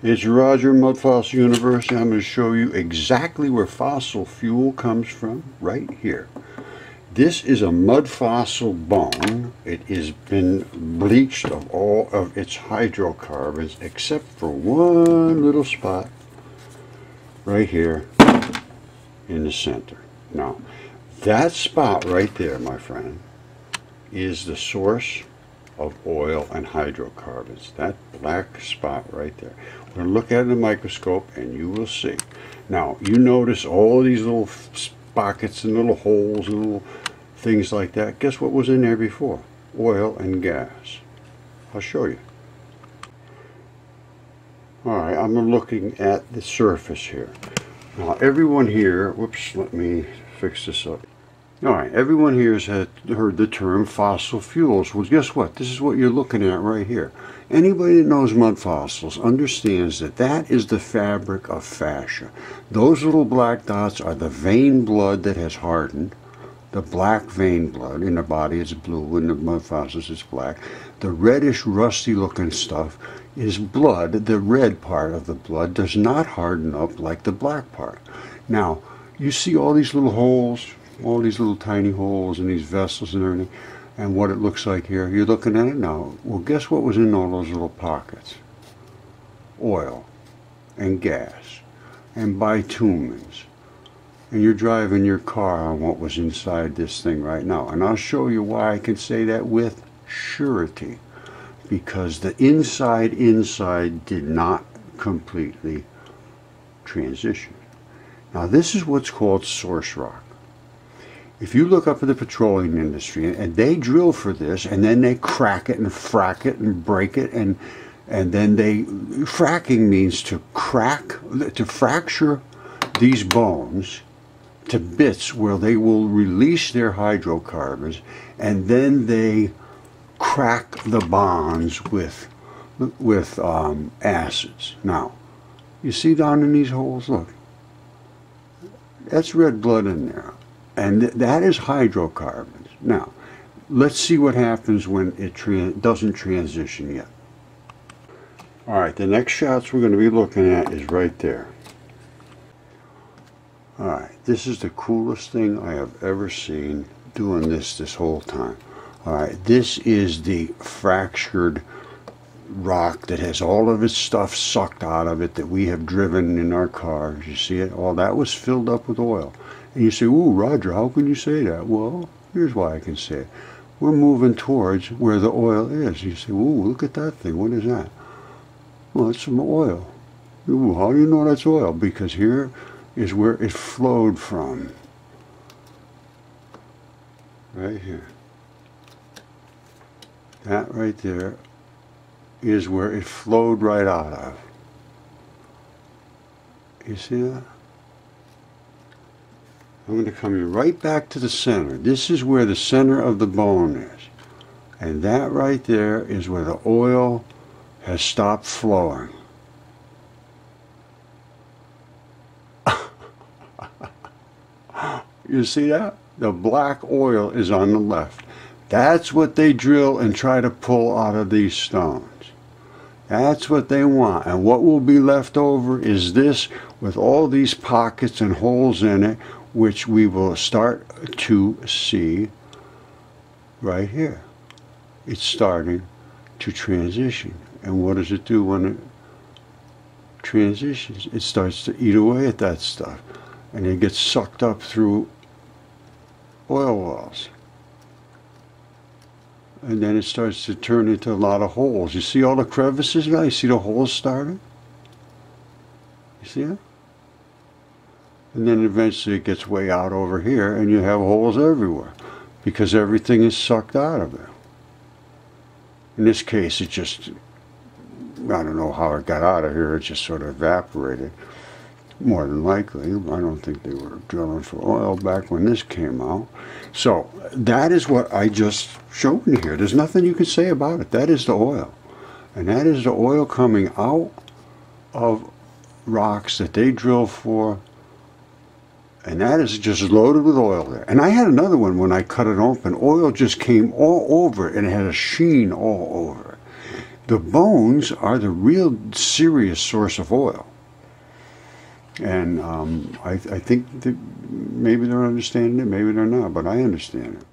It's Roger, Mud Fossil University. I'm going to show you exactly where fossil fuel comes from, right here. This is a mud fossil bone. It has been bleached of all of its hydrocarbons except for one little spot right here in the center. Now, that spot right there, my friend, is the source of oil and hydrocarbons. That black spot right there. We're going to look at it in the microscope and you will see. Now, you notice all these little pockets and little holes and little things like that. Guess what was in there before? Oil and gas. I'll show you. Alright, I'm looking at the surface here. Now, everyone here, whoops, let me fix this up. Alright, everyone here has heard the term fossil fuels. Well, guess what? This is what you're looking at right here. Anybody that knows mud fossils understands that that is the fabric of fascia. Those little black dots are the vein blood that has hardened. The black vein blood in the body is blue, in the mud fossils it's black. The reddish, rusty looking stuff is blood. The red part of the blood does not harden up like the black part. Now, you see all these little holes, all these little tiny holes and these vessels and everything, and what it looks like here. You're looking at it now. Well, guess what was in all those little pockets? Oil and gas and bitumens. And you're driving your car on what was inside this thing right now. And I'll show you why I can say that with surety. Because the inside did not completely transition. Now, this is what's called source rock. If you look up at the petroleum industry, and they drill for this, and then they crack it and frack it and break it, and then they, fracking means to crack, to fracture these bones to bits where they will release their hydrocarbons, and then they crack the bonds with acids. Now, you see down in these holes, look, that's red blood in there. And that is hydrocarbons. Now, let's see what happens when it doesn't transition yet. All right, the next shots we're going to be looking at is right there. All right, this is the coolest thing I have ever seen doing this whole time. All right, this is the fractured rock that has all of its stuff sucked out of it that we have driven in our cars. You see it? All that was filled up with oil. And you say, ooh, Roger, how can you say that? Well, here's why I can say it. We're moving towards where the oil is. You say, ooh, look at that thing. What is that? Well, it's some oil. Ooh, how do you know that's oil? Because here is where it flowed from. Right here. That right there is where it flowed right out of. You see that? I'm going to come right back to the center. This is where the center of the bone is. And that right there is where the oil has stopped flowing. You see that? The black oil is on the left. That's what they drill and try to pull out of these stones. That's what they want. And what will be left over is this with all these pockets and holes in it, which we will start to see right here. It's starting to transition. And what does it do when it transitions? It starts to eat away at that stuff. And it gets sucked up through oil wells. And then it starts to turn into a lot of holes. You see all the crevices now? You see the holes starting? You see it? And then eventually it gets way out over here and you have holes everywhere because everything is sucked out of it. In this case, it just, I don't know how it got out of here, it just sort of evaporated. More than likely, I don't think they were drilling for oil back when this came out. So that is what I just showed in here. There's nothing you can say about it. That is the oil. And that is the oil coming out of rocks that they drill for. And that is just loaded with oil there. And I had another one when I cut it open. Oil just came all over it and it had a sheen all over it. The bones are the real serious source of oil. And I think that maybe they're understanding it, maybe they're not, but I understand it.